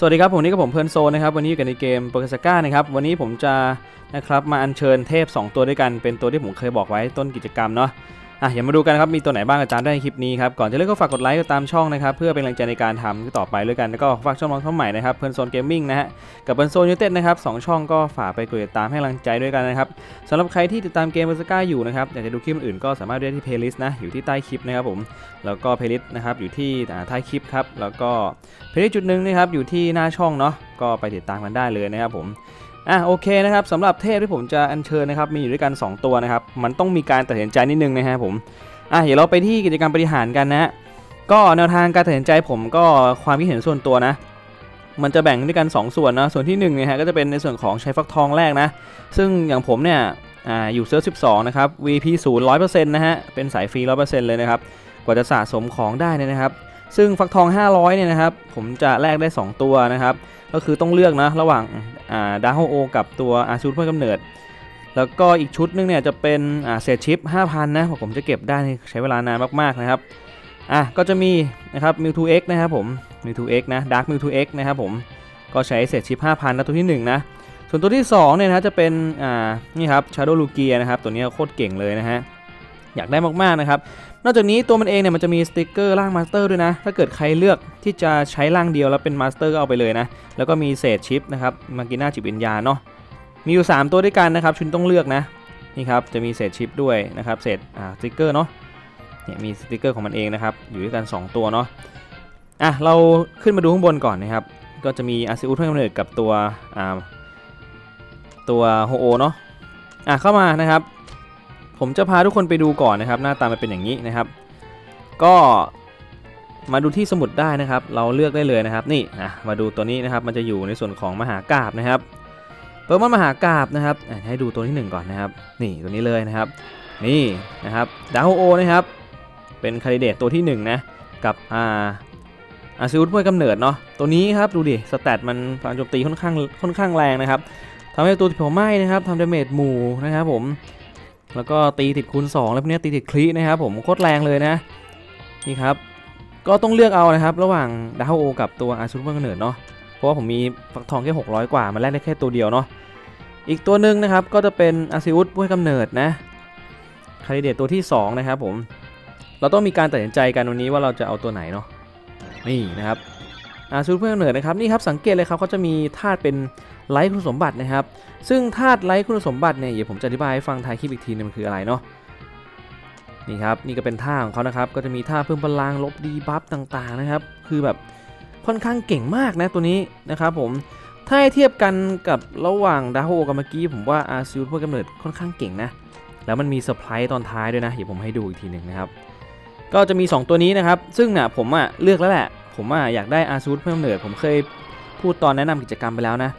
สวัสดีครับผมนี่ก็ผมเพลินโซนะครับวันนี้อยู่กันในเกมโปเกซัก้านะครับวันนี้ผมจะนะครับมาอัญเชิญเทพ2ตัวด้วยกันเป็นตัวที่ผมเคยบอกไว้ต้นกิจกรรมเนาะอย่ามาดูกันครับมีตัวไหนบ้างอาจารย์ได้ในคลิปนี้ครับก่อนจะเริ่มก็ฝากกดไลค์กดตามช่องนะครับเพื่อเป็นแรงใจในการทำต่อไปด้วยกันแล้วก็ฝากช่องน้องท่องใหม่นะครับเพลินโซนเกมมิ่งนะฮะกับเพลินโซนยูเต็ดนะครับ2ช่องก็ฝากไปกดติดตามให้แรงใจด้วยกันนะครับสำหรับใครที่ติดตามเกมโปเกซัก้าอยู่นะครับอยากจะดูคลิปอื่นก็สามารถดูได้ที่ playlist นะอยู่ที่ใต้คลิปนะครับผมแล้วก็ playlist นะครับอยู่ที่ท้ายคลิปครับแล้วก็ playlist จุดนึงนะครับอยู่ที่หน้าช่องเนาะก็ไปติดตามกันได้เลยนะครับผมโอเคนะครับสำหรับเทพที่ผมจะอัญเชิญนะครับมีอยู่ด้วยกัน2ตัวนะครับมันต้องมีการตัดสินใจนิดนึงนะฮะผมเดี๋ยวเราไปที่กิจกรรมปฏิหารกันนะก็แนวทางการตัดสินใจผมก็ความคิดเห็นส่วนตัวนะมันจะแบ่งด้วยกัน2ส่วนนะส่วนที่1เนี่ยฮะก็จะเป็นในส่วนของชัยฟักทองแรกนะซึ่งอย่างผมเนี่ยอยู่เซิร์ฟ12นะครับ VP 0 100% นะฮะเป็นสายฟรี 100% เลยนะครับกว่าจะสะสมของได้นะครับซึ่งฟักทอง500เนี่ยนะครับผมจะแลกได้2ตัวนะครับก็คือต้องเลือกนะระหว่างดาโฮโอกับตัวชุดเพื่อกำเนิดแล้วก็อีกชุดนึงเนี่ยจะเป็นเศษชิป 5,000 นะผมจะเก็บได้ใช้เวลานานมากๆนะครับก็จะมีนะครับมิวทูเอ็กซ์นะครับผมมิวทูเอ็กซ์นะดาร์คมิวทูเอ็กซ์นะครับผมก็ใช้เศษชิป 5,000 นะตัวที่1นะส่วนตัวที่2เนี่ยนะจะเป็นนี่ครับ Shadow Lugia นะครับตัวนี้โคตรเก่งเลยนะฮะอยากได้มากๆนะครับนอกจากนี้ตัวมันเองเนี่ยมันจะมีสติกเกอร์ร่างมาสเตอร์ด้วยนะถ้าเกิดใครเลือกที่จะใช้ร่างเดียวแล้วเป็นมาสเตอร์ก็เอาไปเลยนะแล้วก็มีเศษชิปนะครับมากิน่าจิตวิญญาณเนาะมีอยู่3ตัวด้วยกันนะครับชุนต้องเลือกนะนี่ครับจะมีเศษชิปด้วยนะครับเศษสติกเกอร์เนาะเนี่ยมีสติกเกอร์ของมันเองนะครับอยู่ด้วยกัน2ตัวเนาะเราขึ้นมาดูข้างบนก่อนนะครับก็จะมีอาซิอุสเพื่อกำเนิดกับตัวโฮโอเนาะเข้ามานะครับผมจะพาทุกคนไปดูก่อนนะครับหน้าตามันเป็นอย่างนี้นะครับก็มาดูที่สมุดได้นะครับเราเลือกได้เลยนะครับนี่มาดูตัวนี้นะครับมันจะอยู่ในส่วนของมหากาพย์นะครับเปิดมหากาพย์นะครับให้ดูตัวที่1ก่อนนะครับนี่ตัวนี้เลยนะครับนี่นะครับดาวโอนะครับเป็นคาดิเดตตัวที่1นะกับอาซิอุสเพื่อกำเนิดเนาะตัวนี้ครับดูดิสแตทมันพลังโจมตีค่อนข้างแรงนะครับทำให้ตัวเผาไหม้นะครับทำดาเมจหมู่นะครับผมแล้วก็ตีติดคูณ2แล้วพวกนี้ตีติดคลีนะครับผมโคตรแรงเลยนะนี่ครับก็ต้องเลือกเอานะครับระหว่างดาวโอกับตัวอาชุดเพื่อกำเนิดเนาะเพราะว่าผมมีฟักทองแค่600กว่ามันแลกได้แค่ตัวเดียวเนาะอีกตัวหนึ่งนะครับก็จะเป็นอาซิอุสเพื่อกำเนิดนะคาดิเดตตัวที่2นะครับผมเราต้องมีการตัดสินใจกันวันนี้ว่าเราจะเอาตัวไหนเนาะนี่นะครับอาซิอุสเพื่อกำเนิดนะครับนี่ครับสังเกตเลยครับเขาจะมีธาตุเป็นไลท์คุณสมบัตินะครับซึ่งธาตุไลท์คุณสมบัติเนี่ยเดี๋ยวผมจะอธิบายให้ฟังท้ายคลิปอีกทีนึงมันคืออะไรเนาะนี่ครับนี่ก็เป็นท่าของเขานะครับก็จะมีท่าเพิ่มพลังลบดีบัฟต่างๆนะครับคือแบบค่อนข้างเก่งมากนะตัวนี้นะครับผมถ้าเทียบกันกับระหว่างดาโฮกับเมื่อกี้ผมว่าอาซิอุสเพื่อกำเนิดค่อนข้างเก่งนะแล้วมันมีเซอร์ไพรส์ตอนท้ายด้วยนะเดี๋ยวผมให้ดูอีกทีหนึ่งนะครับก็จะมี2ตัวนี้นะครับซึ่งเนี่ยผมเลือกแล้วแหละผมอยากได้อาซิอุสเพื่อกำเนิดผมเคยพูดตอนแนะนำกิจกรรมไปแล้วนะ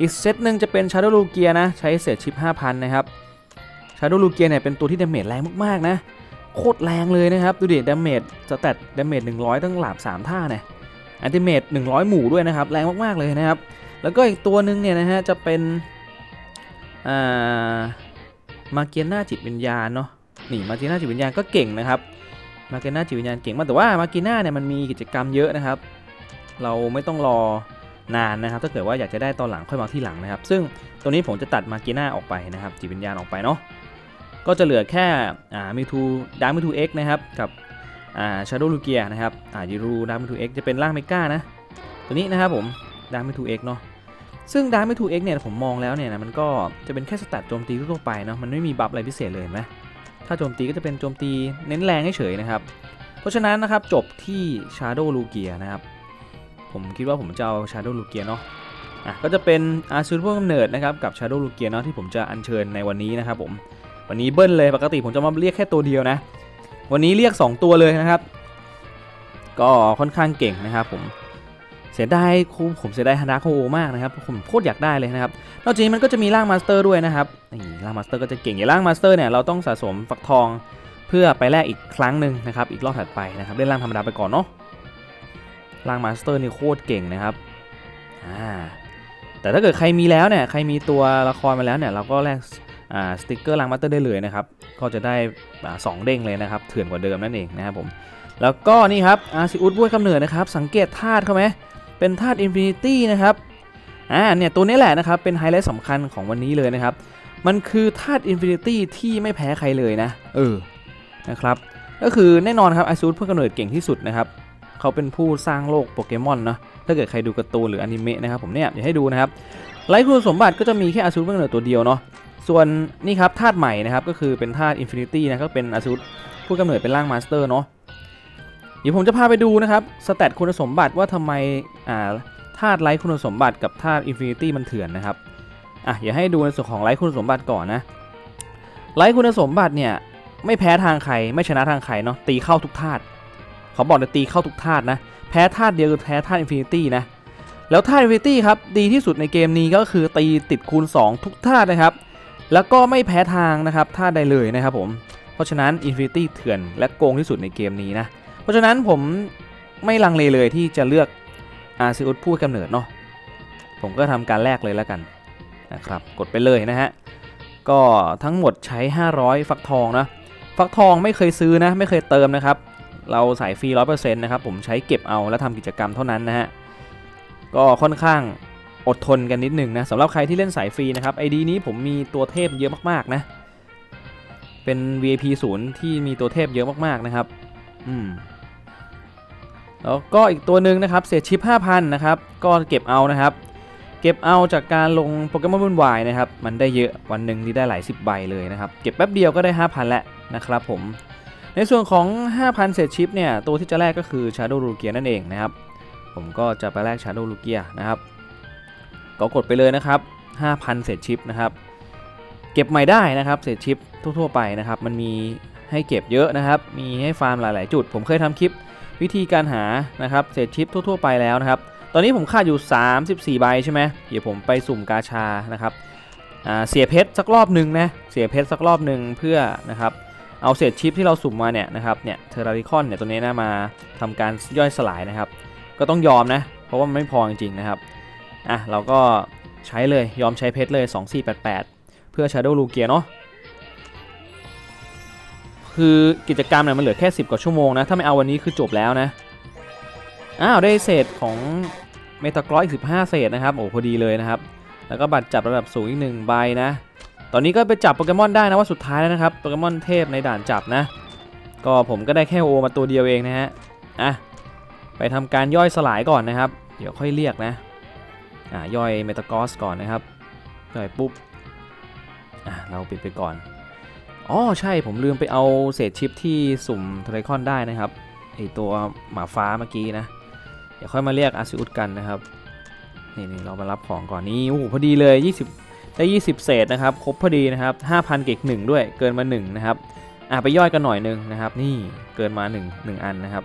อีกเซตหนึ่งจะเป็น Shadow Lugia นะใช้เศษชิป 5,000 นะครับ Shadow Lugia เนี่ยเป็นตัวที่ดาเมจแรงมากๆนะโคตรแรงเลยนะครับดูดิดาเมจสแตทดาเมจ100ตั้งหลาบ3ท่าเนี่ยอัลติเมท100หมู่ด้วยนะครับแรงมากๆเลยนะครับแล้วก็อีกตัวหนึ่งเนี่ยนะฮะจะเป็นมาเกียน่าจิตวิญญาณเนาะนี่มาเกียน่าจิตวิญญาณก็เก่งนะครับมาเกียน่าจิตวิญญาณเก่งมากแต่ว่ามาเกียน่าเนี่ยมันมีกิจกรรมเยอะนะครับเราไม่ต้องรอนานนะครับถ้าเกิดว่าอยากจะได้ตอนหลังค่อยมาที่หลังนะครับซึ่งตัวนี้ผมจะตัดมาเกียน่าออกไปนะครับจิตวิญญาณออกไปเนาะก็จะเหลือแค่มิวทูดาร์มิวทูเอ็กซ์นะครับกับชาโดว์ลูเกียนะครับยูรูดาร์มิวทูเอ็กซ์จะเป็นร่างเมก้านะตัวนี้นะครับผมดาร์มิวทูเอ็กซ์เนาะซึ่งดาร์มิวทูเอ็กซ์เนี่ยผมมองแล้วเนี่ยนะมันก็จะเป็นแค่สแตทโจมตีทั่วไปเนาะมันไม่มีบัฟอะไรพิเศษเลยนะถ้าโจมตีก็จะเป็นโจมตีเน้นแรงเฉยๆนะครับเพราะฉะนั้นนะครับจบที่ชาโดว์ลูเกียนะครับผมคิดว่าผมจะเอา Shadow Lugia เนาะก็จะเป็นอาซูรผู้กำเนิดนะครับกับ Shadow Lugia เนาะที่ผมจะอัญเชิญในวันนี้นะครับผมวันนี้เบิ้ลเลยปกติผมจะมาเรียกแค่ตัวเดียวนะวันนี้เรียก2ตัวเลยนะครับก็ค่อนข้างเก่งนะครับผมเสียดายผมเสียดายฮานาโคมากนะครับผมโคตรอยากได้เลยนะครับนอกจากนี้มันก็จะมีร่างมาสเตอร์ด้วยนะครับร่างมาสเตอร์ก็จะเก่งอย่างร่างมาสเตอร์เนี่ยเราต้องสะสมฟักทองเพื่อไปแลกอีกครั้งหนึ่งนะครับอีกรอบถัดไปนะครับเล่นร่างธรรมดาไปก่อนเนาะร่างมาสเตอร์นี่โคตรเก่งนะครับแต่ถ้าเกิดใครมีแล้วเนี่ยใครมีตัวละครมาแล้วเนี่ยเราก็แลกสติ๊กเกอร์ร่างมาสเตอร์ได้เลยนะครับก็จะได้2เด้งเลยนะครับเถื่อนกว่าเดิมนั่นเองนะครับผมแล้วก็นี่ครับอาซิอุสบ้วยกำเนิดนะครับสังเกตธาตุเขาไหม เป็นธาตุอินฟินิตี้นะครับเนี่ยตัวนี้แหละนะครับเป็นไฮไลท์สำคัญของวันนี้เลยนะครับมันคือธาตุอินฟินิตี้ที่ไม่แพ้ใครเลยนะนะครับก็คือแน่นอนครับอาซูสเพื่อกำเนิดเก่งที่สุดนะครับเขาเป็นผู้สร้างโลกโปเกมอนเนาะถ้าเกิดใครดูการ์ตูนหรืออนิเมะนะครับผมเนี่ยเดี๋ยวให้ดูนะครับไลท์คุณสมบัติก็จะมีแค่อาซูสเพื่อกำเนิดตัวเดียวเนาะส่วนนี่ครับธาตุใหม่นะครับก็คือเป็นธาตุอินฟินิตี้นะก็เป็นอาซูสผู้กำเนิดเป็นร่างมาสเตอร์เนาะเดี๋ยวผมจะพาไปดูนะครับสเตตคุณสมบัติว่าทำไมธาตุไลท์คุณสมบัติกับธาตุอินฟินิตี้มันเถื่อนนะครับอย่าให้ดูในส่วนของไลท์คุณสมบัติก่อนนะไลท์คุณสมบัติเนี่ยไม่แพ้ทางใครไม่ชนะทางใครเนาะตีเข้าทุกธาตุขอบอกเลยตีเข้าทุกธาตุนะแพ้ธาตุเดียวคือแพ้ธาตุอินฟินิตี้นะแล้วธาตุอินฟินิตี้ครับดีที่สุดในเกมนี้ก็คือตีติดคูณ2ทุกธาตุนะครับแล้วก็ไม่แพ้ทางนะครับธาตุใดเลยนะครับผมเพราะฉะนั้นอินฟินิตี้เถื่อนและโกงที่สุดในเกมนี้นะเพราะฉะนั้นผมไม่ลังเลเลยที่จะเลือกอาซิอุสผู้กำเนิดเนาะผมก็ทำการแลกเลยแล้วกันนะครับกดไปเลยนะฮะก็ทั้งหมดใช้500ฟักทองนะฟักทองไม่เคยซื้อนะไม่เคยเติมนะครับเราสายฟรี 100% นะครับผมใช้เก็บเอาและทำกิจกรรมเท่านั้นนะฮะก็ค่อนข้างอดทนกันนิดนึงนะสำหรับใครที่เล่นสายฟรีนะครับไอดีนี้ผมมีตัวเทพเยอะมากๆนะเป็น VIP ศูนย์ที่มีตัวเทพเยอะมากๆนะครับแล้วก็อีกตัวหนึ่งนะครับเศษชิป 5,000 นะครับก็เก็บเอานะครับเก็บเอาจากการลงโปเกมอนวุ่นวายนะครับมันได้เยอะวันหนึ่งนี่ได้หลาย10ใบเลยนะครับเก็บแป๊บเดียวก็ได้ 5,000 แล้วนะครับผมในส่วนของ 5,000 เศษชิปเนี่ยตัวที่จะแลกก็คือ Shadow Lugia นั่นเองนะครับผมก็จะไปแลก Shadow Lugia นะครับก็กดไปเลยนะครับ 5,000 เศษชิปนะครับเก็บใหม่ได้นะครับเศษชิปทั่วๆไปนะครับมันมีให้เก็บเยอะนะครับมีให้ฟาร์มหลายๆจุดผมเคยทำคลิปวิธีการหานะครับเศษชิปทั่วๆไปแล้วนะครับตอนนี้ผมขาดอยู่34ใบใช่ไหมเดี๋ยวผมไปสุ่มกาชานะครับเสียเพชรสักรอบหนึ่งนะเสียเพชรสักรอบหนึ่งเพื่อนะครับเอาเศษชิปที่เราสุ่มมาเนี่ยนะครับเนี่ยเทอราริคอนเนี่ยตัวนี้นะมาทำการย่อยสลายนะครับก็ต้องยอมนะเพราะว่ามันไม่พอจริงๆนะครับเราก็ใช้เลยยอมใช้เพชรเลย2488เพื่อ Shadow Lugia เนาะคือกิจกรรมเนี่ยมันเหลือแค่10กว่าชั่วโมงนะถ้าไม่เอาวันนี้คือจบแล้วนะได้เศษของเมตากรอยอีก15เศษนะครับโอ้พอดีเลยนะครับแล้วก็บัตรจับระดับสูงอีก1ใบนะตอนนี้ก็ไปจับโปเกมอนได้นะว่าสุดท้ายแล้วนะครับโปเกมอนเทพในด่านจับนะก็ผมก็ได้แค่โอมาตัวเดียวเองนะฮะไปทำการย่อยสลายก่อนนะครับเดี๋ยวค่อยเรียกนะย่อยเมตากรอยก่อนนะครับย่อยปุ๊บเราปิดไปก่อนใช่ผมลืมไปเอาเศษชิปที่สุ่มเทเลคอนได้นะครับไอตัวหมาฟ้าเมื่อกี้นะเดี๋ยวค่อยมาเรียกอาซิอุสกันนะครับนี่เรามารับของก่อนนี้โอ้โหพอดีเลย20ได้20เศษนะครับครบพอดีนะครับ 5,000 เก็บ1ด้วยเกินมา1นะครับไปย่อยกันหน่อยนึงนะครับนี่เกินมา1อันนะครับ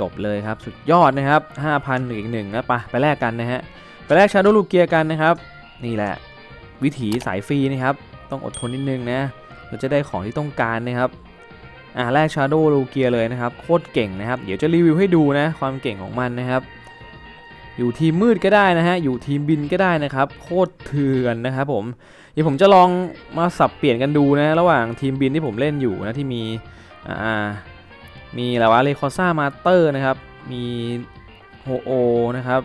จบเลยครับสุดยอดนะครับ 5,000 อีก1นะไปแลกกันนะฮะไปแลกชาโดว์ลูเกียกันนะครับนี่แหละวิถีสายฟรีนะครับต้องอดทนนิดนึงนะเราจะได้ของที่ต้องการนะครับแรก Shadow Lugia เลยนะครับโคตรเก่งนะครับเดี๋ยวจะรีวิวให้ดูนะความเก่งของมันนะครับอยู่ทีมมืดก็ได้นะฮะอยู่ทีมบินก็ได้นะครับโคตรเถื่อนนะครับผมเดี๋ยวผมจะลองมาสับเปลี่ยนกันดูนะระหว่างทีมบินที่ผมเล่นอยู่นะที่มีอะไรวะเลคอซ่ามาเตอร์นะครับมีโฮโอนะครับ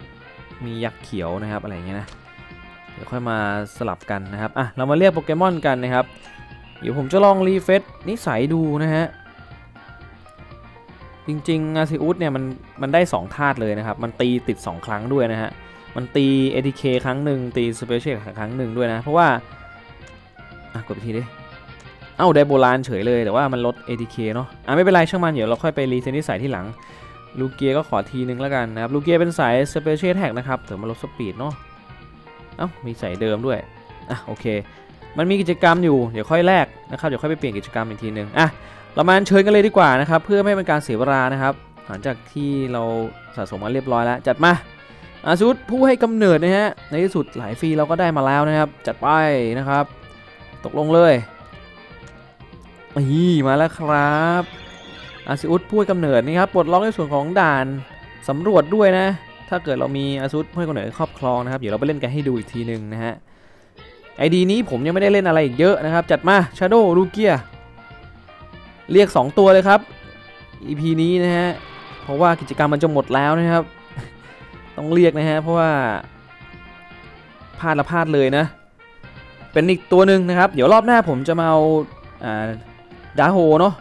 มียักษ์เขียวนะครับอะไรอย่างเงี้ยนะเดี๋ยวค่อยมาสลับกันนะครับเรามาเรียกโปเกมอนกันนะครับเดี๋ยวผมจะลองรีเฟซนิสัยดูนะฮะจริงๆอาซิอุสเนี่ยมันได้2ธาตุเลยนะครับมันตีติด2ครั้งด้วยนะฮะมันตี ATK ครั้งหนึ่งตี Special ครั้งหนึ่งด้วยนะเพราะว่ากดไปทีดิได้โบราณเฉยเลยแต่ว่ามันลด ATK เนาะไม่เป็นไรช่างมันเดี๋ยวเราค่อยไปรีเซตนิสัยที่หลังลูเกียก็ขอทีนึงแล้วกันนะครับลูเกียเป็นสาย Special แท็กนะครับแต่มันลดสปีดเนาะมีสายเดิมด้วยโอเคมันมีกิจกรรมอยู่เดี๋ยวค่อยแลกนะครับเดี๋ยวค่อยไปเปลี่ยนกิจกรรมอีกทีหนึ่งเรามาเชิญกันเลยดีกว่านะครับเพื่อไม่เป็นการเสียเวลานะครับหลังจากที่เราสะสมมาเรียบร้อยแล้วจัดมาอาซูสผู้ให้กำเนิดนะฮะในที่สุดหลายฟรีเราก็ได้มาแล้วนะครับจัดไปนะครับตกลงเลยมาแล้วครับอาซูสผู้ให้กำเนิดนี่ครับปลดล็อกในส่วนของด่านสำรวจด้วยนะถ้าเกิดเรามีอาซูสผู้ให้กำเนิดครอบครองนะครับเดี๋ยวเราไปเล่นกันให้ดูอีกทีหนึ่งนะฮะไอดีนี้ผมยังไม่ได้เล่นอะไรอีกเยอะนะครับจัดมา Shadow Lugia เรียก2ตัวเลยครับ EP นี้นะฮะเพราะว่ากิจกรรมมันจะหมดแล้วนะครับ ต้องเรียกนะฮะเพราะว่าพลาดละพลาดเลยนะเป็นอีกตัวหนึ่งนะครับเดี๋ยวรอบหน้าผมจะมาเอาดาโฮเนาะ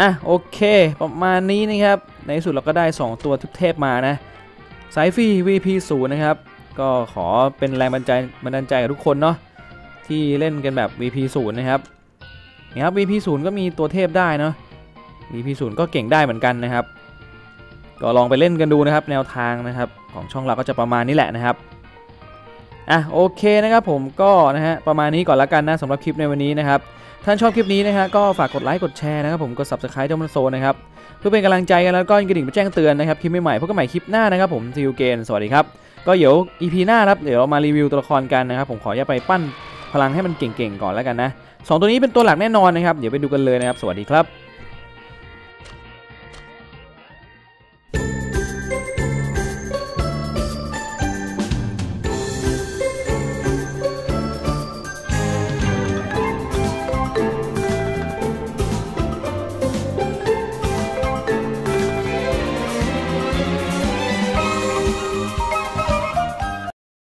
อ่ะโอเคประมาณนี้นะครับในสุดเราก็ได้2ตัวทิพเทพมานะสายฟรี VP0 นะครับก็ขอเป็นแรงบันดาลใจกับทุกคนเนาะที่เล่นกันแบบ VP0 นะครับVP0 ก็มีตัวเทพได้เนาะ VP0 ก็เก่งได้เหมือนกันนะครับก็ลองไปเล่นกันดูนะครับแนวทางนะครับของช่องเราก็จะประมาณนี้แหละนะครับอ่ะโอเคนะครับผมก็นะฮะประมาณนี้ก่อนละกันนะสำหรับคลิปในวันนี้นะครับถ้าชอบคลิปนี้นะฮะก็ฝากกดไลค์กดแชร์นะครับผมกด Subscribe ด้วยมันโซนะครับเพื่อเป็นกำลังใจกันแล้วก็กระดิ่งไปแจ้งเตือนนะครับคลิปใหม่ๆพบกันใหม่คลิปหน้านะครับผมSee you againสวัสดีครับก็เดี๋ยว EP หน้าครับเดี๋ยวเรามารีวิวตัวละครกันนะครับผมขออย่าไปปั้นพลังให้มันเก่งๆก่อนแล้วกันนะ2ตัวนี้เป็นตัวหลักแน่นอนนะครับเดี๋ยวไปดูกันเลยนะครับสวัสดีครับ